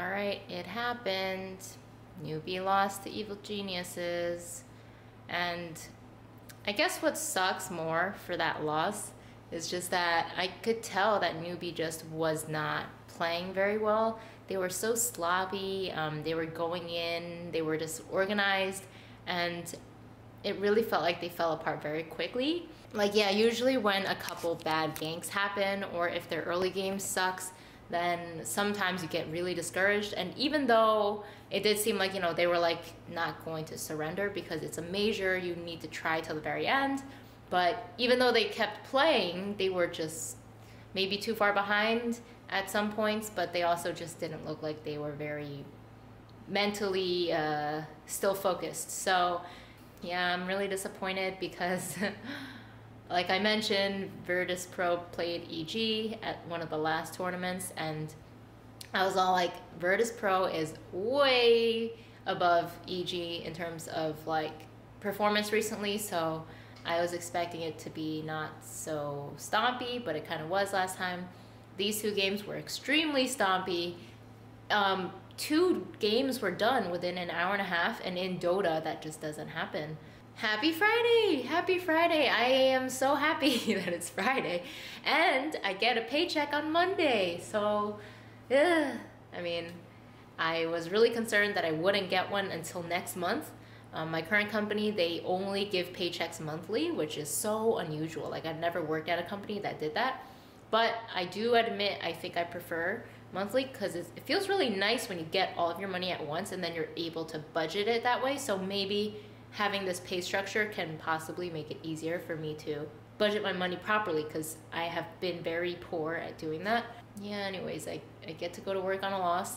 Alright, it happened. Newbee lost to Evil Geniuses. And I guess what sucks more for that loss is just that I could tell that Newbee just was not playing very well. They were so sloppy, they were going in, they were disorganized, and it really felt like they fell apart very quickly. Like, yeah, usually when a couple bad ganks happen or if their early game sucks, then sometimes you get really discouraged. And even though it did seem like, you know, they were like not going to surrender because it's a major, you need to try till the very end. But even though they kept playing, they were just maybe too far behind at some points, but they also just didn't look like they were very mentally still focused. So yeah, I'm really disappointed because like I mentioned, Virtus Pro played EG at one of the last tournaments, and I was all like, Virtus Pro is way above EG in terms of like performance recently, so I was expecting it to be not so stompy, but it kind of was last time. These two games were extremely stompy. Two games were done within an hour and a half, and in Dota, that just doesn't happen. Happy Friday! Happy Friday! I am so happy that it's Friday, and I get a paycheck on Monday, so I mean, I was really concerned that I wouldn't get one until next month. My current company, they only give paychecks monthly, which is so unusual. Like, I've never worked at a company that did that. But I do admit, I think I prefer monthly because it feels really nice when you get all of your money at once and then you're able to budget it that way. So maybe having this pay structure can possibly make it easier for me to budget my money properly because I have been very poor at doing that. Yeah, anyways, I get to go to work on a loss.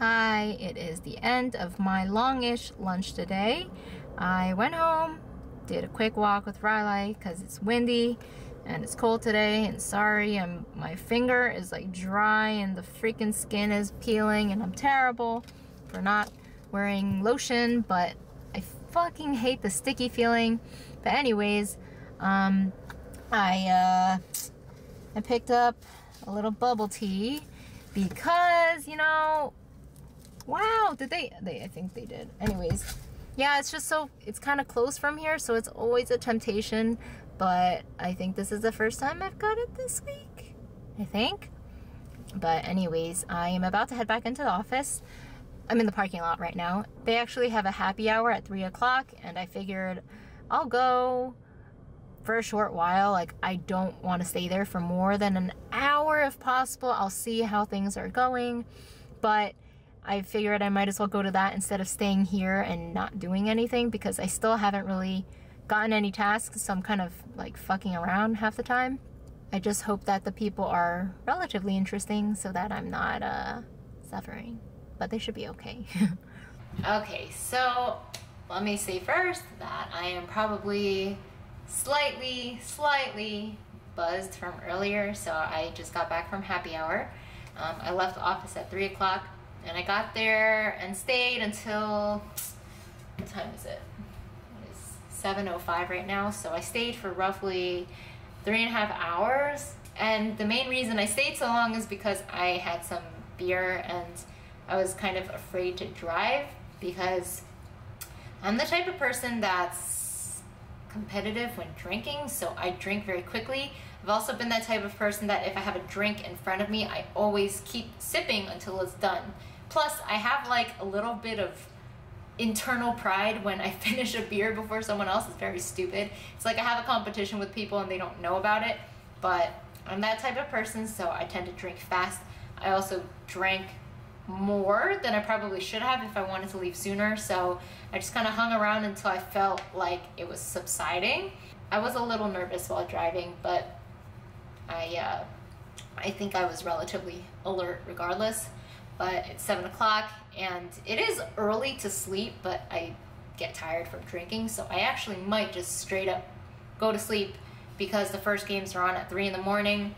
Hi, it is the end of my longish lunch today. I went home, did a quick walk with Riley because it's windy and it's cold today, and sorry, my finger is like dry and the freaking skin is peeling and I'm terrible for not wearing lotion, but I fucking hate the sticky feeling. But anyways, I picked up a little bubble tea because, you know, wow, did they? I think they did. Anyways, yeah, it's just so, it's kind of close from here, so it's always a temptation, but I think this is the first time I've got it this week, I think. But anyways, I am about to head back into the office. I'm in the parking lot right now. They actually have a happy hour at 3 o'clock, and I figured I'll go for a short while. Like, I don't want to stay there for more than an hour if possible. I'll see how things are going, but I figured I might as well go to that instead of staying here and not doing anything because I still haven't really gotten any tasks, so I'm kind of like fucking around half the time. I just hope that the people are relatively interesting so that I'm not suffering, but they should be okay. Okay, so let me say first that I am probably slightly buzzed from earlier, so I just got back from happy hour. I left the office at 3 o'clock. And I got there and stayed until, what time is it? It's 7:05 right now. So I stayed for roughly 3.5 hours. And the main reason I stayed so long is because I had some beer and I was kind of afraid to drive because I'm the type of person that's competitive when drinking. So I drink very quickly. I've also been that type of person that if I have a drink in front of me, I always keep sipping until it's done. Plus, I have like a little bit of internal pride when I finish a beer before someone else is very stupid. It's like I have a competition with people and they don't know about it, but I'm that type of person, so I tend to drink fast. I also drank more than I probably should have if I wanted to leave sooner, so I just kind of hung around until I felt like it was subsiding. I was a little nervous while driving, but I think I was relatively alert regardless. But it's 7 o'clock and it is early to sleep, but I get tired from drinking, so I actually might just straight up go to sleep because the first games are on at 3 in the morning.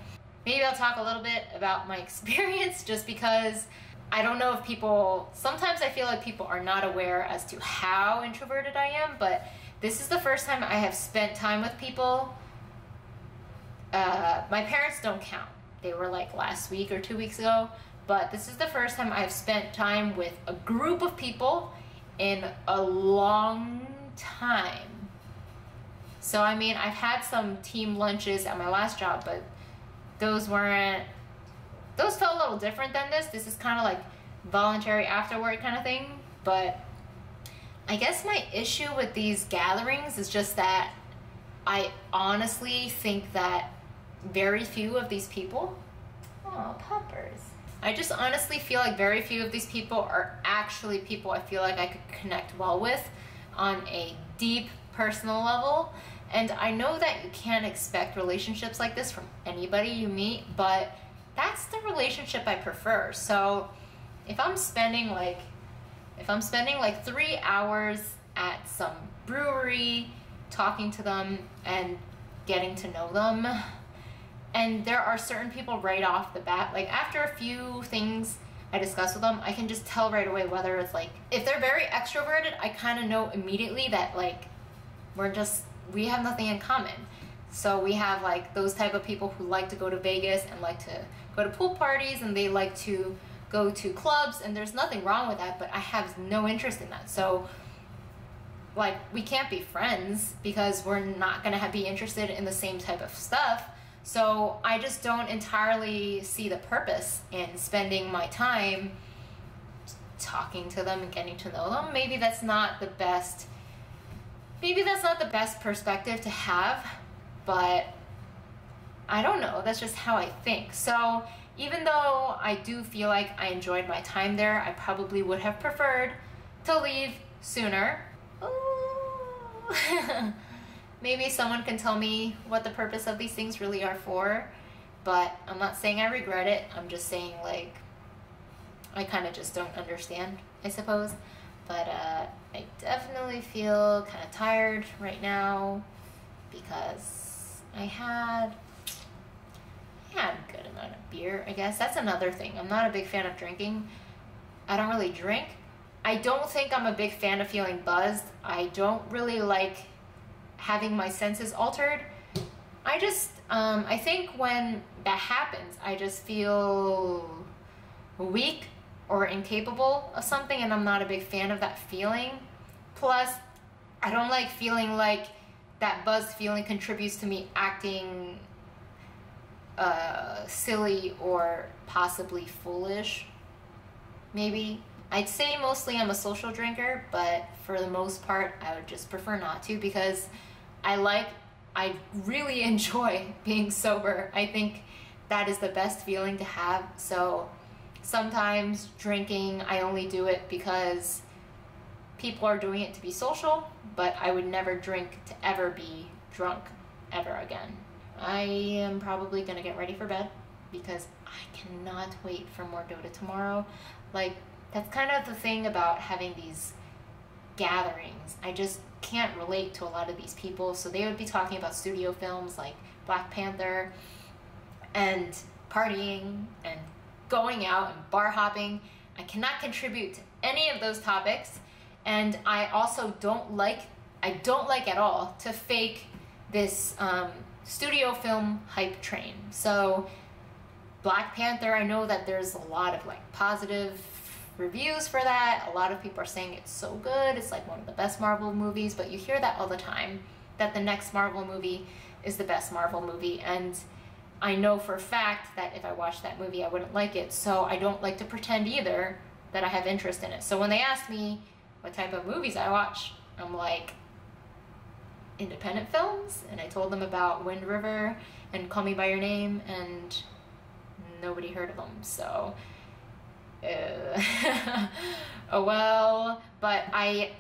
Maybe I'll talk a little bit about my experience just because I don't know if people, sometimes I feel like people are not aware as to how introverted I am, but this is the first time I have spent time with people. My parents don't count. They were like last week or 2 weeks ago. But this is the first time I've spent time with a group of people in a long time. So, I mean, I've had some team lunches at my last job, but those felt a little different than this. This is kind of like voluntary afterward kind of thing. But I guess my issue with these gatherings is just that I honestly think that very few of these people, oh, poppers. I just honestly feel like very few of these people are actually people I feel like I could connect well with on a deep personal level. And I know that you can't expect relationships like this from anybody you meet, but that's the relationship I prefer. So if I'm spending like 3 hours at some brewery, talking to them and getting to know them, and there are certain people right off the bat, like after a few things I discuss with them, I can just tell right away whether it's like, if they're very extroverted, I kind of know immediately that like, we have nothing in common. So we have like those type of people who like to go to Vegas and like to go to pool parties and they like to go to clubs, and there's nothing wrong with that, but I have no interest in that. So like, we can't be friends because we're not gonna be interested in the same type of stuff. So I just don't entirely see the purpose in spending my time talking to them and getting to know them. Maybe that's not the best perspective to have, but I don't know. That's just how I think. So even though I do feel like I enjoyed my time there, I probably would have preferred to leave sooner. Ooh. Maybe someone can tell me what the purpose of these things really are for, but I'm not saying I regret it. I'm just saying, like, I kind of just don't understand, I suppose. But I definitely feel kind of tired right now because I had a good amount of beer, I guess. That's another thing. I'm not a big fan of drinking. I don't really drink. I don't think I'm a big fan of feeling buzzed. I don't really like having my senses altered. I just, I think when that happens, I just feel weak or incapable of something, and I'm not a big fan of that feeling. Plus, I don't like feeling like that buzz feeling contributes to me acting silly or possibly foolish, maybe. I'd say mostly I'm a social drinker, but for the most part, I would just prefer not to because I really enjoy being sober. I think that is the best feeling to have. So sometimes drinking, I only do it because people are doing it to be social, but I would never drink to ever be drunk ever again. I am probably gonna get ready for bed because I cannot wait for more Dota tomorrow. Like, that's kind of the thing about having these gatherings. I just can't relate to a lot of these people. So they would be talking about studio films like Black Panther and partying and going out and bar hopping. I cannot contribute to any of those topics. And I also don't like at all to fake this studio film hype train. So Black Panther, I know that there's a lot of like positive reviews for that. A lot of people are saying it's so good, it's like one of the best Marvel movies, but you hear that all the time, that the next Marvel movie is the best Marvel movie, and I know for a fact that if I watched that movie I wouldn't like it, so I don't like to pretend either that I have interest in it. So when they asked me what type of movies I watch. I'm like, independent films, and I told them about Wind River and Call Me By Your Name, and nobody heard of them, so oh well. But I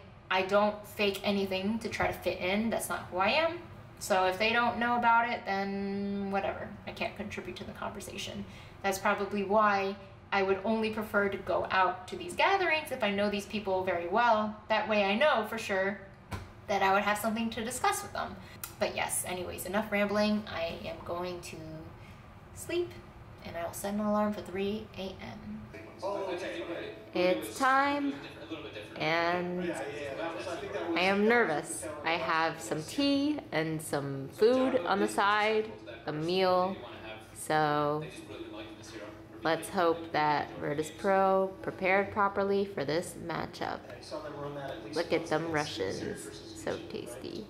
don't fake anything to try to fit in. That's not who I am. So if they don't know about it, then whatever. I can't contribute to the conversation. That's probably why I would only prefer to go out to these gatherings if I know these people very well. That way I know for sure that I would have something to discuss with them. But yes, anyways, enough rambling. I am going to sleep, and I will set an alarm for 3 a.m. It's time, and I am nervous. I have some tea and some food on the side, a meal, so let's hope that Virtus Pro prepared properly for this matchup. Look at them Russians, so tasty.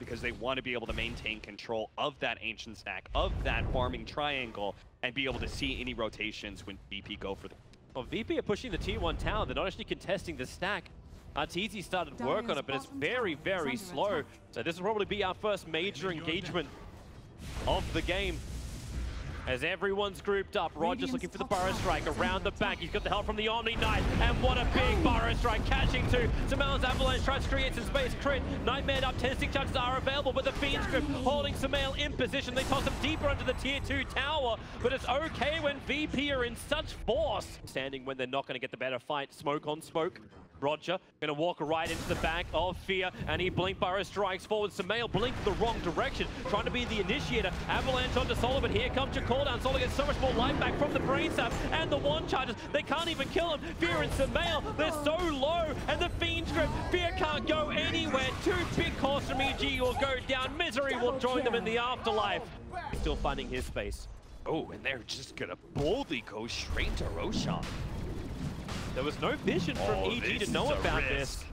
Because they want to be able to maintain control of that ancient stack, of that farming triangle, and be able to see any rotations when VP go for the... Well, VP are pushing the T1 tower. They're not actually contesting the stack. Arteezy started work on it, but it's very, very slow. So this will probably be our first major engagement of the game. As everyone's grouped up, Rogers looking for the Burrow Strike around the back. He's got the help from the Omni Knight, and what a big Burrow Strike catching to. SumaiL's Avalanche tries to create some space. Crit, Nightmare up, 10 stick charges are available, but the Fiend's grip holding SumaiL in position. They toss him deeper under the tier 2 tower, but it's okay when VP are in such force. Standing when they're not going to get the better fight. Smoke on smoke. Roger going to walk right into the back of Fear, and he Blink Burrow Strikes forward. SumaiL blinked the wrong direction, trying to be the initiator. Avalanche onto Solar, but here comes Jacob. Down. Solar gets so much more life back from the brain sap and the wand charges. They can't even kill him. Fear and SumaiL, they're so low, and the Fiend's grip. Fear can't go anywhere. Two big cores from EG will go down. Misery will join them in the afterlife. Still finding his space. Oh, and they're just gonna boldly go straight to Roshan. There was no vision from EG to know about this.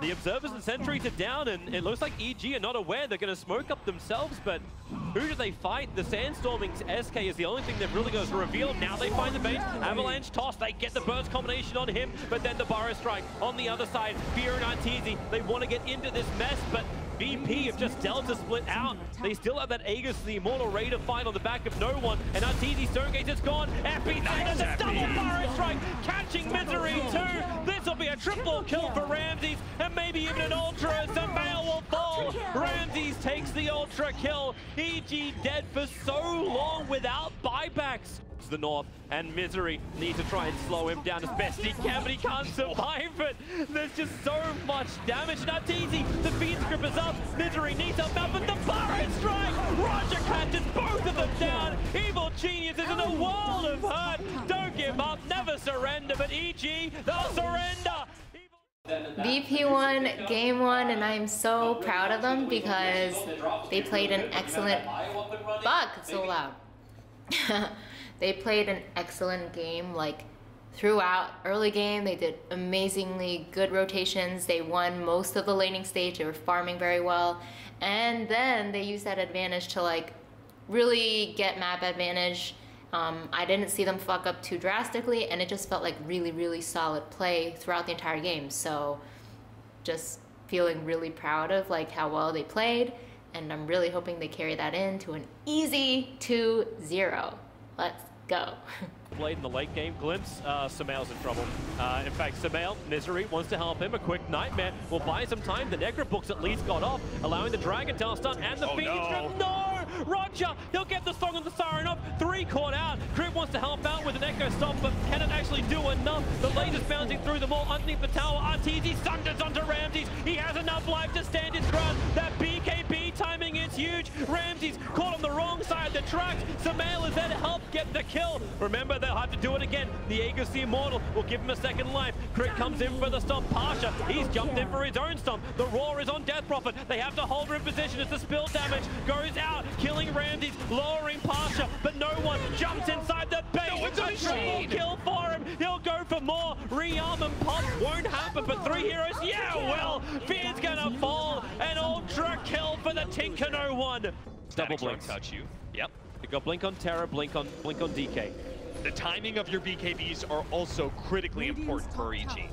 The observers and sentries are down, and it looks like EG are not aware. They're going to smoke up themselves, but who do they fight? The Sandstorming's SK is the only thing that really goes to reveal. Now they find the base. Avalanche toss. They get the burst combination on him, but then the Burrow Strike on the other side. Fear and Arteezy, they want to get into this mess, but VP have just Delta split out. They still have that Aegis, the Immortal Raider fight on the back of no one, and Arteezy Stone Gates is gone. FP nice, and a double Burrow Strike, catching Misery too. This will be a triple kill for Ramzes, and maybe even an Ultra as SumaiL will fall. Ramzes takes the Ultra kill. EG dead for so long without buybacks. The north, and Misery needs to try and slow him down as best he can, but he can't survive it. There's just so much damage. Now Arteezy, the Fiend's grip is up. Misery needs help now, but the Burrow Strike! Roger catches both of them down. Evil Geniuses in a world of hurt. Don't give up, never surrender, but EG, they'll surrender. VP won game one, and I'm so proud of them because they played an excellent... Fuck, it's so loud. They played an excellent game, like throughout early game. They did amazingly good rotations. They won most of the laning stage. They were farming very well. And then they used that advantage to like really get map advantage. I didn't see them fuck up too drastically, and it just felt like really, really solid play throughout the entire game. So just feeling really proud of like how well they played. And I'm really hoping they carry that into an easy 2-0. Let's go. Blade in the late game glimpse. SumaiL's in trouble. In fact, SumaiL, Misery wants to help him. A quick Nightmare will buy some time. The Necrobook's at least got off, allowing the Dragon Tail stun and the Fiend. No! Roger, he'll get the Song of the Siren up. Three caught out. Crib wants to help out with an Echo Stomp, but can it actually do enough? The latest bouncing through them all underneath the tower. Arteezy thunders onto Ramzes. He has enough life to stand his ground. That BKB timing is huge. Ramzes caught on the wrong side of the tracks. SumaiL is there to help get the kill. Remember, they'll have to do it again. The Aegis the Immortal will give him a second life. Crib comes in for the stomp. Pasha, he's jumped in for his own stomp. The roar is on Death Prophet. They have to hold her in position as the spill damage goes out. Killing Ramzes, lowering Pasha, but no one jumps inside the base. No, it's a triple kill for him. He'll go for more. Rearm and pop won't happen, but three heroes, yeah, well, Fear's gonna fall. An Ultra kill for the Tinker, no one. Double blink. Touch you. Yep. You got blink on Terra, blink on DK. The timing of your BKBs are also critically important for EG.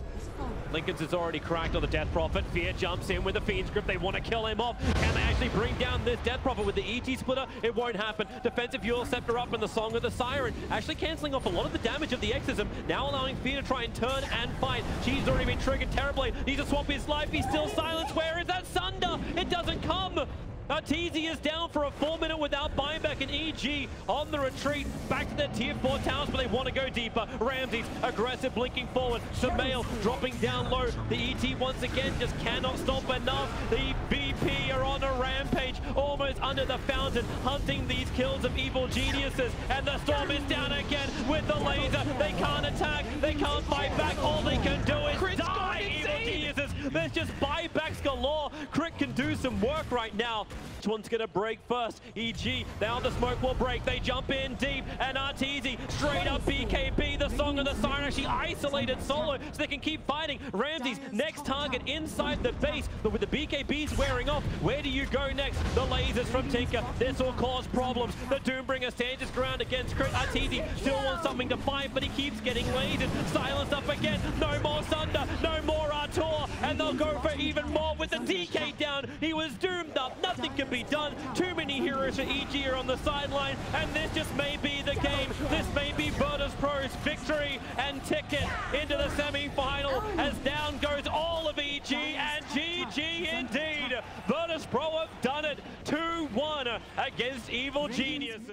Lincoln's is already cracked on the Death Prophet. Fear jumps in with the Fiend's grip. They want to kill him off. Can they actually bring down this Death Prophet with the ET splitter? It won't happen. Defensive Yule Scepter up and the Song of the Siren. Actually cancelling off a lot of the damage of the Exorcism. Now allowing Fear to try and turn and fight. She's already been triggered. Terra Blade needs to swap his life. He's still silenced. Where is that Sunder? It doesn't come. Arteezy is down for a 4-minute without buying back an EG on the retreat. Back to their tier 4 towers, but they want to go deeper. Ramzes, aggressive, blinking forward. SumaiL dropping down low. The ET once again just cannot stop enough. The BP are on a rampage, almost under the fountain, hunting these kills of Evil Geniuses. And the Storm is down again with the laser. They can't attack, they can't fight back. All they can do is die, Evil Geniuses. There's just buybacks galore. Crick can do some work right now. Which one's gonna break first? EG, now the smoke will break. They jump in deep, and Arteezy straight up BKB. The Song of the Siren actually isolated solo, so they can keep fighting. Ramsey's next target inside the base, but with the BKBs wearing off, where do you go next? The lasers from Tinker, this will cause problems. The Doombringer stands his ground against Crit. Arteezy still wants something to fight, but he keeps getting lasered. Silenced up again, no more Sunder, no more Artor, and they'll go for even more with the DK down. He was doomed up, nothing can be done. Too many heroes for EG are on the sideline, and this just may be the game. This may be Virtus Pro's victory and ticket into the semi-final, as down goes all of EG, and GG indeed. Virtus Pro have done it, 2-1 against Evil Geniuses.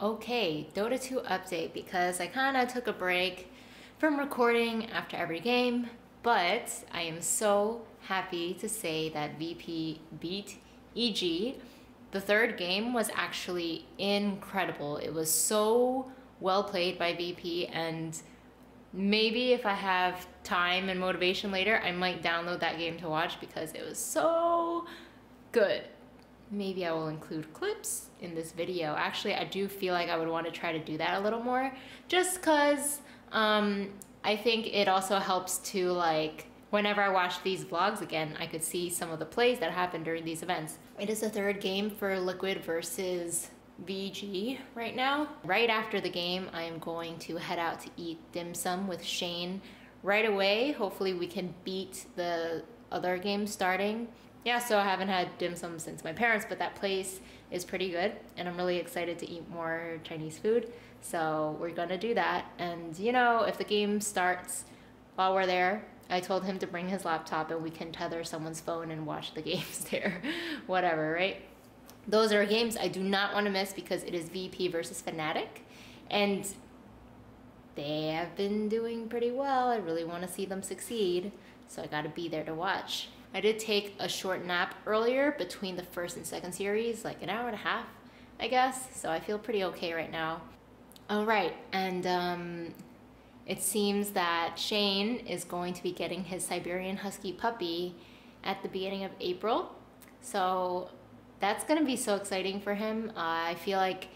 Okay, Dota 2 update, because I kind of took a break from recording after every game, but I am so happy to say that VP beat EG. The third game was actually incredible. It was so well played by VP, and maybe if I have time and motivation later, I might download that game to watch because it was so good. Maybe I will include clips in this video. Actually, I do feel like I would want to try to do that a little more, just because I think it also helps to, like, whenever I watch these vlogs again, I could see some of the plays that happened during these events. It is the third game for Liquid versus VG right now. Right after the game, I am going to head out to eat dim sum with Shane right away. Hopefully we can beat the other game starting. Yeah, so I haven't had dim sum since my parents, but that place is pretty good, and I'm really excited to eat more Chinese food. So we're gonna do that. And you know, if the game starts while we're there, I told him to bring his laptop and we can tether someone's phone and watch the games there. Whatever, right? Those are games I do not want to miss because it is VP versus Fnatic, and they have been doing pretty well. I really want to see them succeed, so I got to be there to watch. I did take a short nap earlier between the first and second series, like an hour and a half, I guess, so I feel pretty okay right now. All right, and it seems that Shane is going to be getting his Siberian Husky puppy at the beginning of April. So that's going to be so exciting for him. I feel like,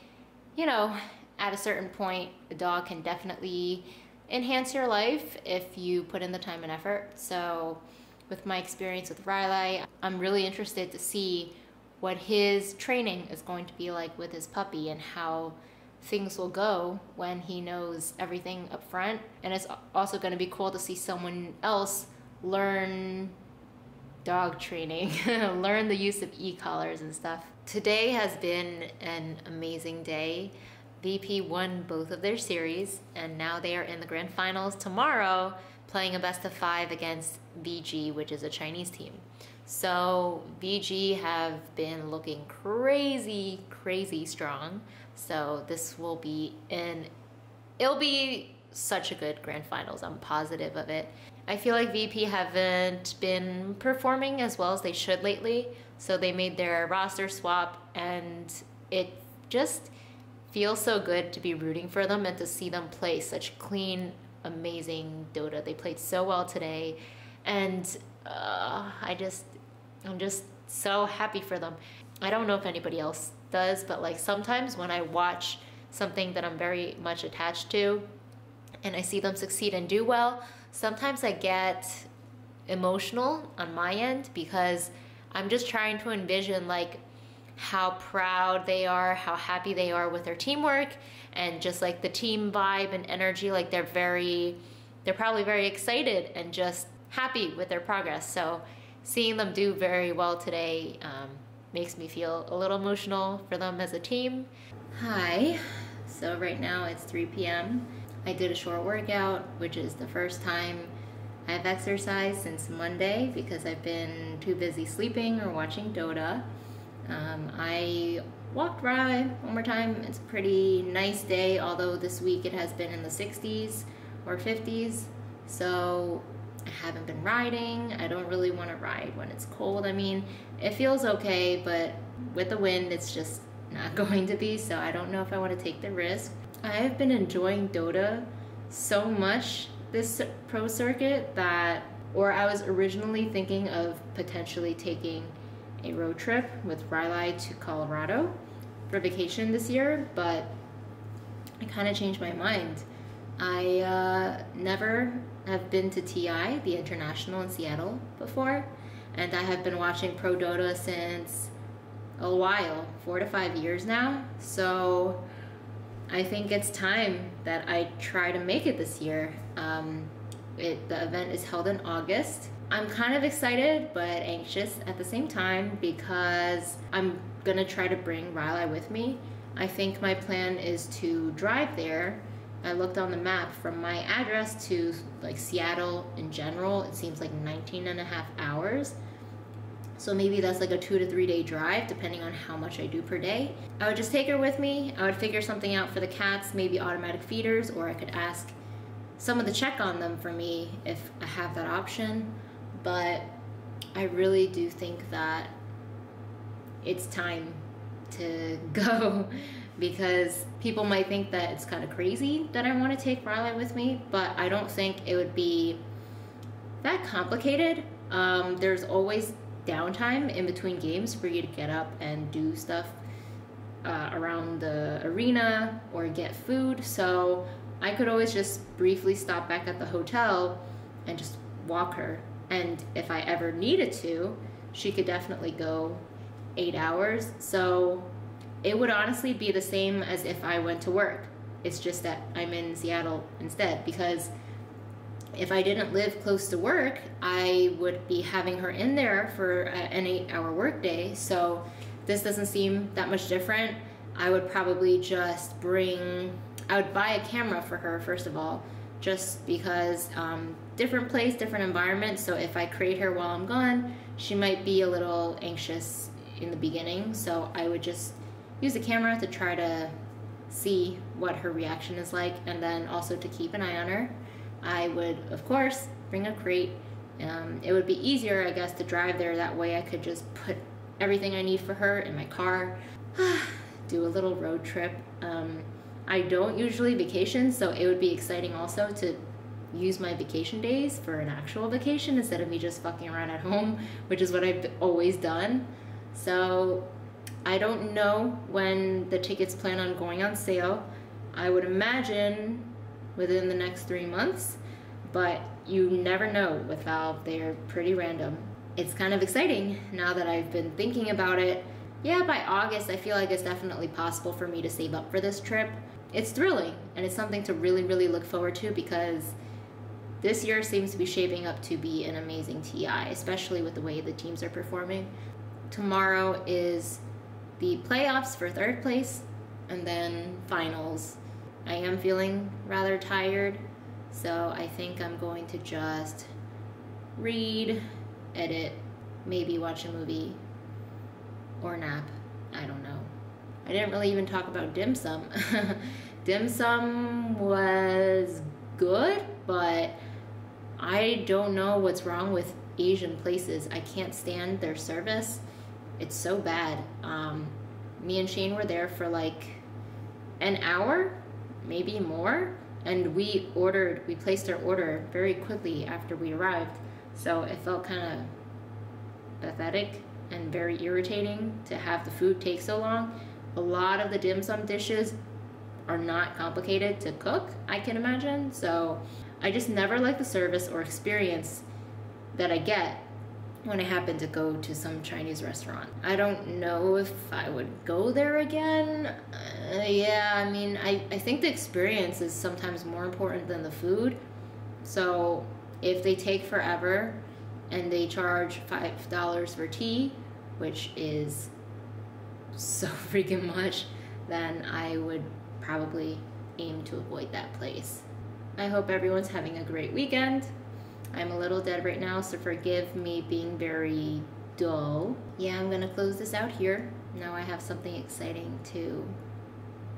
you know, at a certain point, a dog can definitely enhance your life if you put in the time and effort. So with my experience with Riley, I'm really interested to see what his training is going to be like with his puppy and how things will go when he knows everything up front. And it's also going to be cool to see someone else learn dog training, learn the use of e-collars and stuff. Today has been an amazing day. VP won both of their series, and now they are in the grand finals tomorrow, playing a best of 5 against VG, which is a Chinese team. So VG have been looking crazy, crazy strong. So this will be it'll be such a good grand finals. I'm positive of it. I feel like VP haven't been performing as well as they should lately. So they made their roster swap, and it just feels so good to be rooting for them and to see them play such clean, amazing Dota. They played so well today, and I'm just so happy for them. I don't know if anybody else does, but like sometimes when I watch something that I'm very much attached to and I see them succeed and do well, sometimes I get emotional on my end because I'm just trying to envision like how proud they are, how happy they are with their teamwork, and just like the team vibe and energy. Like they're probably very excited and just happy with their progress. So seeing them do very well today makes me feel a little emotional for them as a team. Hi, so right now it's 3 p.m. I did a short workout, which is the first time I've exercised since Monday because I've been too busy sleeping or watching Dota. I walked Riley one more time. It's a pretty nice day, although this week it has been in the 60s or 50s, so I haven't been riding. I don't really want to ride when it's cold. I mean, it feels okay, but with the wind it's just not going to be, so I don't know if I want to take the risk. I have been enjoying Dota so much this pro circuit that, or I was originally thinking of potentially taking a road trip with Riley to Colorado for vacation this year, but I kind of changed my mind. I never have been to TI, The International in Seattle, before, and I have been watching Pro Dota since a while, 4 to 5 years now, so I think it's time that I try to make it this year. The event is held in August. I'm kind of excited but anxious at the same time because I'm gonna try to bring Riley with me. I think my plan is to drive there. I looked on the map from my address to like Seattle in general. It seems like 19.5 hours. So maybe that's like a 2 to 3 day drive, depending on how much I do per day. I would just take her with me. I would figure something out for the cats, maybe automatic feeders, or I could ask someone to check on them for me if I have that option. But I really do think that it's time to go because people might think that it's kind of crazy that I want to take Riley with me, but I don't think it would be that complicated. There's always downtime in between games for you to get up and do stuff around the arena or get food, so I could always just briefly stop back at the hotel and just walk her, and if I ever needed to, she could definitely go 8 hours, so it would honestly be the same as if I went to work. It's just that I'm in Seattle instead, because if I didn't live close to work, I would be having her in there for an 8-hour workday. So this doesn't seem that much different. I would probably just I would buy a camera for her, first of all, just because different place, different environment. So if I create her while I'm gone, she might be a little anxious in the beginning. So I would just use a camera to try to see what her reaction is like, and then also to keep an eye on her. I would, of course, bring a crate. It would be easier, I guess, to drive there. That way I could just put everything I need for her in my car, do a little road trip. I don't usually vacation, so it would be exciting also to use my vacation days for an actual vacation instead of me just fucking around at home, which is what I've always done. So I don't know when the tickets plan on going on sale. I would imagine within the next 3 months, but you never know with Valve. They're pretty random. It's kind of exciting now that I've been thinking about it. Yeah, by August, I feel like it's definitely possible for me to save up for this trip. It's thrilling, and it's something to really, really look forward to because this year seems to be shaping up to be an amazing TI, especially with the way the teams are performing. Tomorrow is the playoffs for 3rd place, and then finals. I am feeling rather tired, so I think I'm going to just read, edit, maybe watch a movie, or nap. I don't know. I didn't really even talk about dim sum. Dim sum was good, but I don't know what's wrong with Asian places. I can't stand their service. It's so bad. Me and Shane were there for like an hour, maybe more, and we placed our order very quickly after we arrived, so it felt kind of pathetic and very irritating to have the food take so long. A lot of the dim sum dishes are not complicated to cook, I can imagine, so I just never like the service or experience that I get when I happen to go to some Chinese restaurant. I don't know if I would go there again. Yeah, I mean, I think the experience is sometimes more important than the food. So If they take forever and they charge $5 for tea, which is so freaking much, then I would probably aim to avoid that place. I hope everyone's having a great weekend. I'm a little dead right now, so forgive me being very dull. Yeah, I'm gonna close this out here. Now I have something exciting to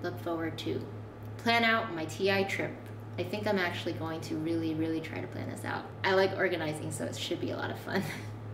look forward to. Plan out my TI trip. I think I'm actually going to really, really try to plan this out. I like organizing, so it should be a lot of fun.